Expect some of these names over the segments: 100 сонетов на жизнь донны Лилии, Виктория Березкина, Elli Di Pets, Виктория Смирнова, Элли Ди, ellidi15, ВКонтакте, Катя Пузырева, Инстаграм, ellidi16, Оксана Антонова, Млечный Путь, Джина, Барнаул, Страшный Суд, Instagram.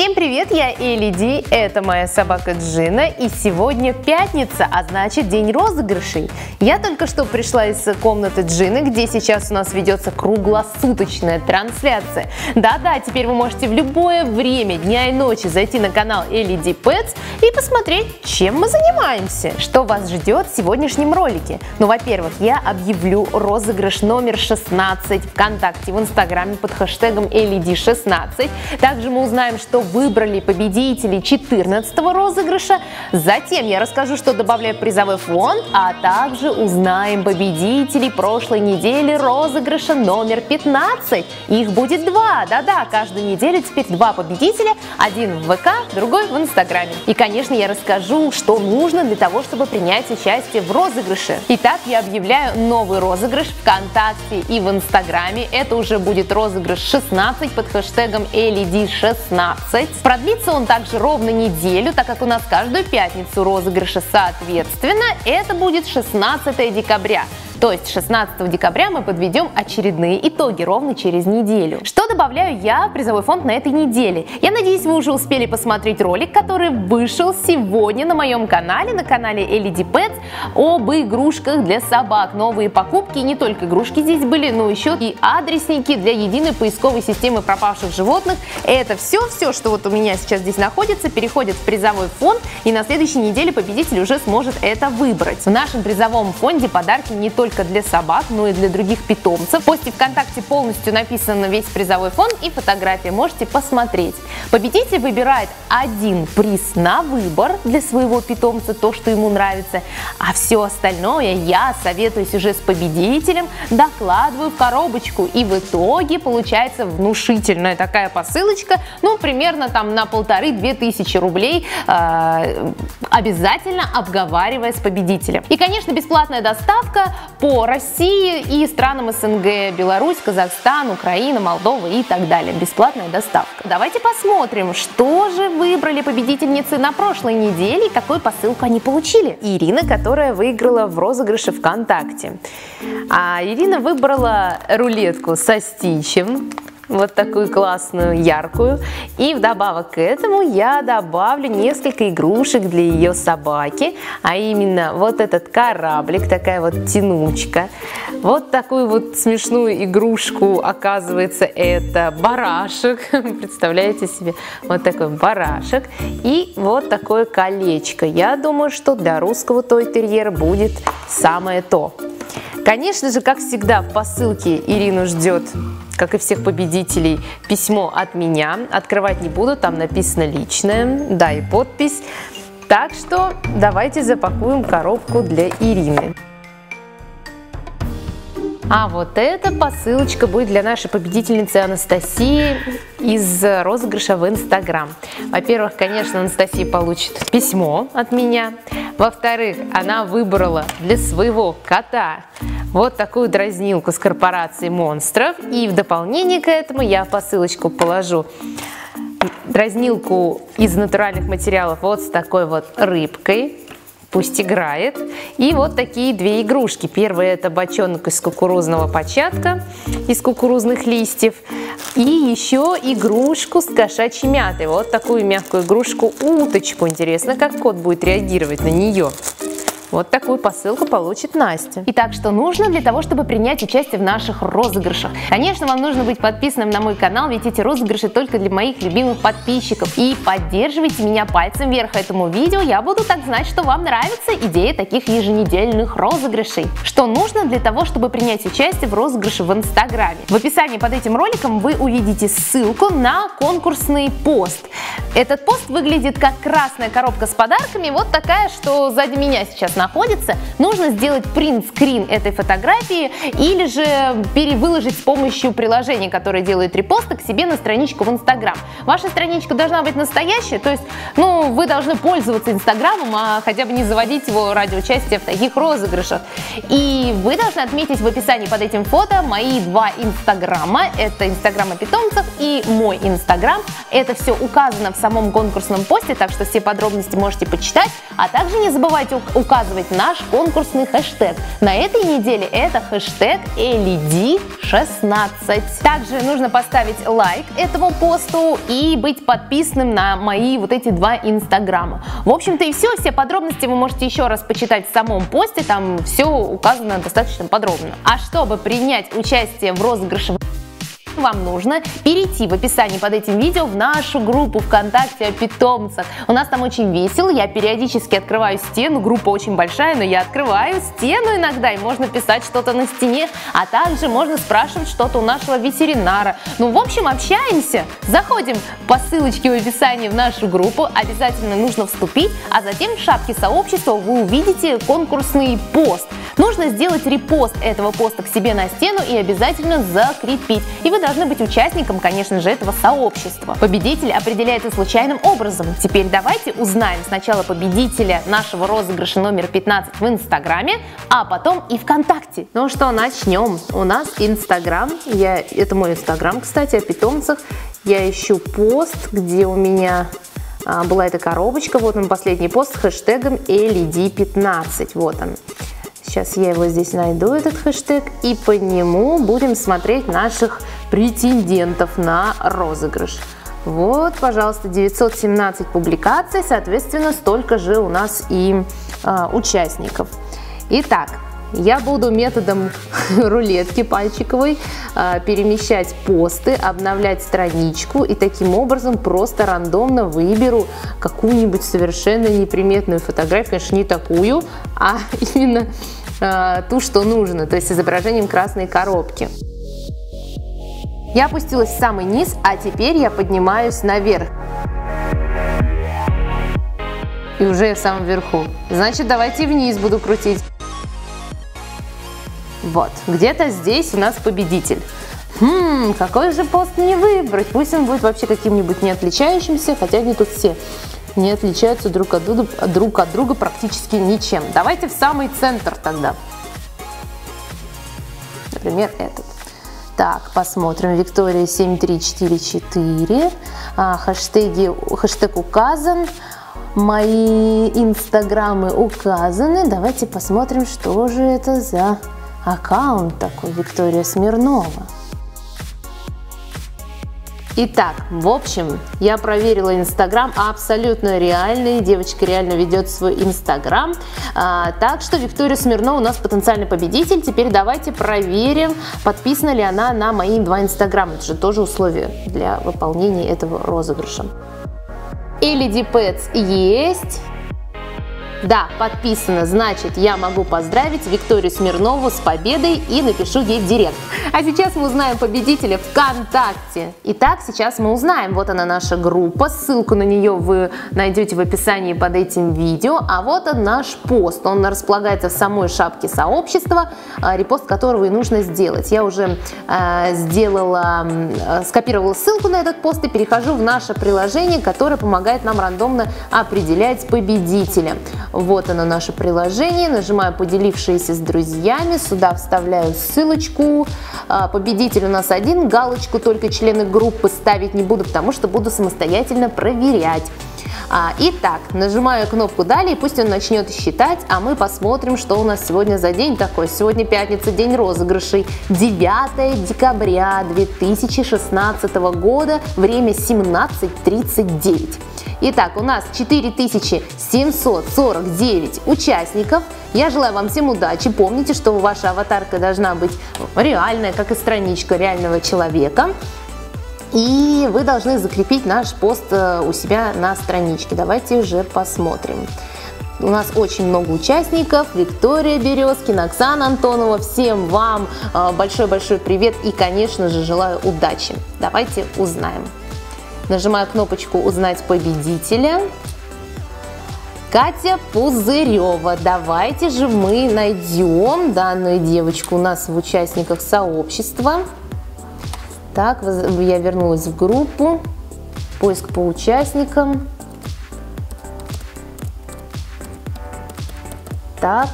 Всем привет, я Elli Di, это моя собака Джина, и сегодня пятница, а значит день розыгрышей. Я только что пришла из комнаты Джины, где сейчас у нас ведется круглосуточная трансляция. Да-да, теперь вы можете в любое время дня и ночи зайти на канал Elli Di Pets и посмотреть, чем мы занимаемся. Что вас ждет в сегодняшнем ролике? Ну, во-первых, я объявлю розыгрыш номер 16 ВКонтакте, в Инстаграме под хэштегом ellidi16. Также мы узнаем, что выбрали победителей 14-го розыгрыша. Затем я расскажу, что добавляю в призовой фонд, а также узнаем победителей прошлой недели розыгрыша номер 15. Их будет два. Да-да, каждую неделю теперь два победителя. Один в ВК, другой в Инстаграме. И, конечно, я расскажу, что нужно для того, чтобы принять участие в розыгрыше. Итак, я объявляю новый розыгрыш ВКонтакте и в Инстаграме. Это уже будет розыгрыш 16 под хэштегом ellidi16. Продлится он также ровно неделю, так как у нас каждую пятницу розыгрыши, соответственно, это будет 16 декабря. То есть 16 декабря мы подведем очередные итоги ровно через неделю. Что добавляю я в призовой фонд на этой неделе? Я надеюсь, вы уже успели посмотреть ролик, который вышел сегодня на моем канале, на канале Elli Di Pets, об игрушках для собак. Новые покупки, не только игрушки здесь были, но еще и адресники для единой поисковой системы пропавших животных. Это все, что вот у меня сейчас здесь находится, переходит в призовой фонд, и на следующей неделе победитель уже сможет это выбрать. В нашем призовом фонде подарки не только для собак, но и для других питомцев. В посте ВКонтакте полностью написан весь призовой фонд и фотографии, можете посмотреть. Победитель выбирает один приз на выбор для своего питомца, то, что ему нравится, а все остальное я, советуюсь уже с победителем, докладываю в коробочку, и в итоге получается внушительная такая посылочка, ну, примерно там на 1500–2000 рублей, обязательно обговаривая с победителем. И, конечно, бесплатная доставка по России и странам СНГ, Беларусь, Казахстан, Украина, Молдова и так далее. Бесплатная доставка. Давайте посмотрим, что же выбрали победительницы на прошлой неделе и какую посылку они получили. Ирина, которая выиграла в розыгрыше ВКонтакте. Ирина выбрала рулетку со стичем. Вот такую классную, яркую. И вдобавок к этому я добавлю несколько игрушек для ее собаки. А именно вот этот кораблик, такая вот тянучка. Вот такую вот смешную игрушку, оказывается, это барашек. Представляете себе? Вот такой барашек. И вот такое колечко. Я думаю, что для русского той-терьера будет самое то. Конечно же, как всегда, в посылке Ирину ждет, как и всех победителей, письмо от меня. Открывать не буду, там написано личное, да, и подпись. Так что давайте запакуем коробку для Ирины. А вот эта посылочка будет для нашей победительницы Анастасии из розыгрыша в Инстаграм. Во-первых, конечно, Анастасия получит письмо от меня. Во-вторых, она выбрала для своего кота вот такую дразнилку с корпорацией монстров. И в дополнение к этому я в посылочку положу дразнилку из натуральных материалов вот с такой вот рыбкой. Пусть играет. И вот такие две игрушки. Первая — это бочонок из кукурузного початка, из кукурузных листьев. И еще игрушку с кошачьей мятой. Вот такую мягкую игрушку-уточку. Интересно, как кот будет реагировать на нее. Вот такую посылку получит Настя. Итак, что нужно для того, чтобы принять участие в наших розыгрышах? Конечно, вам нужно быть подписанным на мой канал, ведь эти розыгрыши только для моих любимых подписчиков. И поддерживайте меня пальцем вверх этому видео, я буду так знать, что вам нравится идея таких еженедельных розыгрышей. Что нужно для того, чтобы принять участие в розыгрыше в Инстаграме? В описании под этим роликом вы увидите ссылку на конкурсный пост. Этот пост выглядит как красная коробка с подарками, вот такая, что сзади меня сейчас находится. Нужно сделать принт-скрин этой фотографии или же перевыложить с помощью приложения, которое делает репосты, к себе на страничку в Инстаграм. Ваша страничка должна быть настоящая, то есть, ну, вы должны пользоваться Инстаграмом, а хотя бы не заводить его ради участия в таких розыгрышах. И вы должны отметить в описании под этим фото мои два Инстаграма, это Инстаграмы питомцев и мой Инстаграм. Это все указано в самом конкурсном посте, так что все подробности можете почитать, а также не забывайте указывать указывать наш конкурсный хэштег. На этой неделе это хэштег ellidi16. Также нужно поставить лайк этому посту и быть подписанным на мои вот эти два инстаграма. В общем-то и все. Все подробности вы можете еще раз почитать в самом посте. Там все указано достаточно подробно. А чтобы принять участие в розыгрыше, вам нужно перейти в описании под этим видео в нашу группу ВКонтакте о питомцах. У нас там очень весело, я периодически открываю стену, группа очень большая, но я открываю стену иногда, и можно писать что-то на стене, а также можно спрашивать что-то у нашего ветеринара. Ну, в общем, общаемся, заходим по ссылочке в описании в нашу группу, обязательно нужно вступить, а затем в шапке сообщества вы увидите конкурсный пост. Нужно сделать репост этого поста к себе на стену и обязательно закрепить. И вы должны быть участником, конечно же, этого сообщества. Победитель определяется случайным образом. Теперь давайте узнаем сначала победителя нашего розыгрыша номер 15 в Инстаграме, а потом и ВКонтакте. Ну что, начнем. У нас Инстаграм. Это мой Инстаграм, кстати, о питомцах. Я ищу пост, где у меня была эта коробочка. Вот он, последний пост с хэштегом ellidi15. Вот он. Сейчас я его здесь найду, этот хэштег, и по нему будем смотреть наших претендентов на розыгрыш. Вот, пожалуйста, 917 публикаций, соответственно, столько же у нас и участников. Итак, я буду методом рулетки пальчиковой перемещать посты, обновлять страничку и таким образом просто рандомно выберу какую-нибудь совершенно неприметную фотографию, конечно, не такую, а именно ту, что нужно, то есть с изображением красной коробки. Я опустилась в самый низ, а теперь я поднимаюсь наверх. И уже я в самом верху. Значит, давайте вниз буду крутить. Вот, где-то здесь у нас победитель. Какой же пост мне выбрать? Пусть он будет вообще каким-нибудь не отличающимся, хотя они тут все не отличаются друг от друга практически ничем. Давайте в самый центр тогда. Например, этот. Так, посмотрим. Виктория 7344. Хэштег указан. Мои инстаграмы указаны. Давайте посмотрим, что же это за аккаунт такой, Виктория Смирнова. Итак, в общем, я проверила Инстаграм, абсолютно реальный, девочка реально ведет свой Инстаграм, так что Виктория Смирнова у нас потенциальный победитель. Теперь давайте проверим, подписана ли она на мои два Инстаграма, это же тоже условие для выполнения этого розыгрыша. Elli Di Pets есть. Да, подписано, значит, я могу поздравить Викторию Смирнову с победой и напишу ей в директ. А сейчас мы узнаем победителя ВКонтакте. Итак, сейчас мы узнаем. Вот она, наша группа. Ссылку на нее вы найдете в описании под этим видео. А вот он, наш пост. Он располагается в самой шапке сообщества, репост которого и нужно сделать. Я уже скопировала ссылку на этот пост и перехожу в наше приложение, которое помогает нам рандомно определять победителя. Вот оно, наше приложение. Нажимаю «Поделившиеся с друзьями». Сюда вставляю ссылочку. Победитель у нас один. Галочку только члены группы ставить не буду, потому что буду самостоятельно проверять. Итак, нажимаю кнопку «Далее», пусть он начнет считать, а мы посмотрим, что у нас сегодня за день такой. Сегодня пятница, день розыгрышей. 9 декабря 2016 года, время 17:39. Итак, у нас 4749 участников. Я желаю вам всем удачи. Помните, что ваша аватарка должна быть реальная, как и страничка реального человека. И вы должны закрепить наш пост у себя на страничке. Давайте же посмотрим. У нас очень много участников. Виктория Березкина, Оксана Антонова. Всем вам большой-большой привет и, конечно же, желаю удачи. Давайте узнаем. Нажимаю кнопочку «Узнать победителя». Катя Пузырева. Давайте же мы найдем данную девочку у нас в участниках сообщества. Так, я вернулась в группу. Поиск по участникам. Так,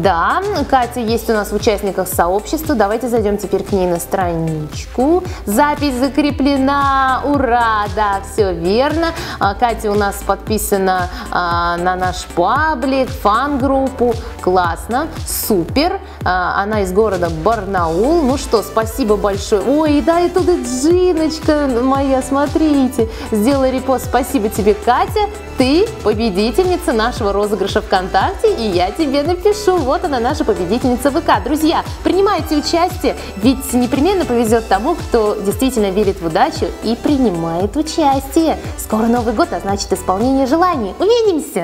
Да, Катя есть у нас в участниках сообщества. Давайте зайдем теперь к ней на страничку. Запись закреплена. Ура! Да, все верно. Катя у нас подписана на наш паблик, фан-группу. Классно, супер. Она из города Барнаул. Ну что, спасибо большое. Ой, да, и тут и Джиночка моя, смотрите. Сделай репост. Спасибо тебе, Катя. Ты победительница нашего розыгрыша ВКонтакте, и я тебе напишу. Вот она, наша победительница ВК. Друзья, принимайте участие, ведь непременно повезет тому, кто действительно верит в удачу и принимает участие. Скоро Новый год, а значит, исполнение желаний. Увидимся!